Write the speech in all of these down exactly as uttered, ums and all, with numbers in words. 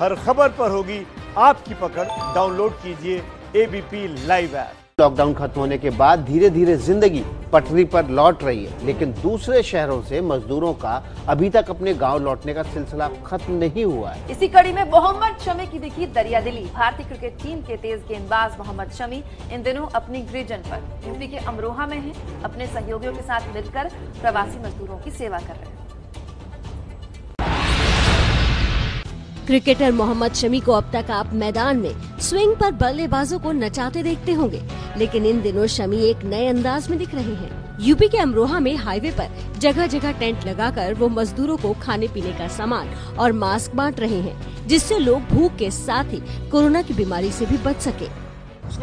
हर खबर पर होगी आपकी पकड़। डाउनलोड कीजिए एबीपी लाइव ऐप। लॉकडाउन खत्म होने के बाद धीरे धीरे जिंदगी पटरी पर लौट रही है, लेकिन दूसरे शहरों से मजदूरों का अभी तक अपने गांव लौटने का सिलसिला खत्म नहीं हुआ है। इसी कड़ी में मोहम्मद शमी की दिखी दरियादिली। भारतीय क्रिकेट टीम के तेज गेंदबाज मोहम्मद शमी इन दिनों अपनी गृहजन पर यूपी के अमरोहा में है, अपने सहयोगियों के साथ मिलकर प्रवासी मजदूरों की सेवा कर रहे हैं। क्रिकेटर मोहम्मद शमी को अब तक आप मैदान में स्विंग पर बल्लेबाजों को नचाते देखते होंगे, लेकिन इन दिनों शमी एक नए अंदाज में दिख रहे हैं। यूपी के अमरोहा में हाईवे पर जगह जगह टेंट लगाकर वो मजदूरों को खाने पीने का सामान और मास्क बांट रहे हैं, जिससे लोग भूख के साथ ही कोरोना की बीमारी से भी बच सके।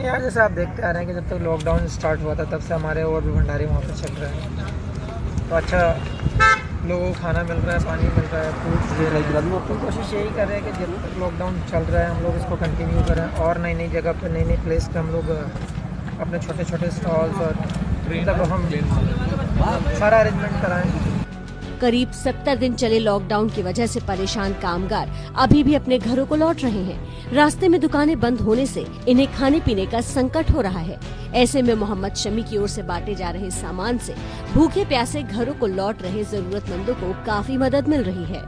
यार जैसे आप देखते आ रहे हैं कि जब तक लॉकडाउन स्टार्ट हुआ था तब से हमारे और भी भंडारे वहाँ पे चल रहे हैं, तो अच्छा लोगों को खाना मिल रहा है, पानी मिल रहा है, फूड दे रही है। तो कोशिश यही कर रहे हैं कि जब तक लॉकडाउन चल रहा है हम लोग इसको कंटिन्यू करें और नई नई जगह पर नई नई प्लेस पर हम लोग अपने छोटे छोटे स्टॉल्स और तब हम सारा अरेंजमेंट कराएं। करीब सत्तर दिन चले लॉकडाउन की वजह से परेशान कामगार अभी भी अपने घरों को लौट रहे हैं। रास्ते में दुकानें बंद होने से इन्हें खाने पीने का संकट हो रहा है। ऐसे में मोहम्मद शमी की ओर से बांटे जा रहे सामान से भूखे प्यासे घरों को लौट रहे जरूरतमंदों को काफी मदद मिल रही है।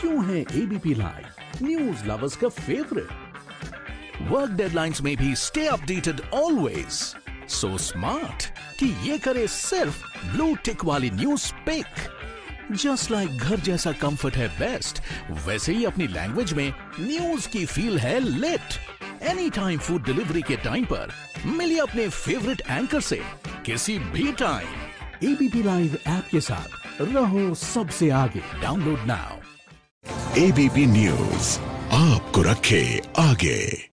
क्यों है एबीपी लाइव न्यूज लवर्स का फेवरेट। वर्क डेडलाइंस में भी stay updated always. So smart कि ये करे सिर्फ ब्लू टिक वाली न्यूज पिक। जस्ट लाइक घर जैसा कंफर्ट है बेस्ट, वैसे ही अपनी लैंग्वेज में न्यूज की फील है late. Any time food delivery के टाइम पर मिलिए अपने फेवरेट एंकर से किसी भी टाइम। एबीपी लाइव ऐप के साथ रहो सबसे आगे। Download now. एबीपी न्यूज आपको रखे आगे।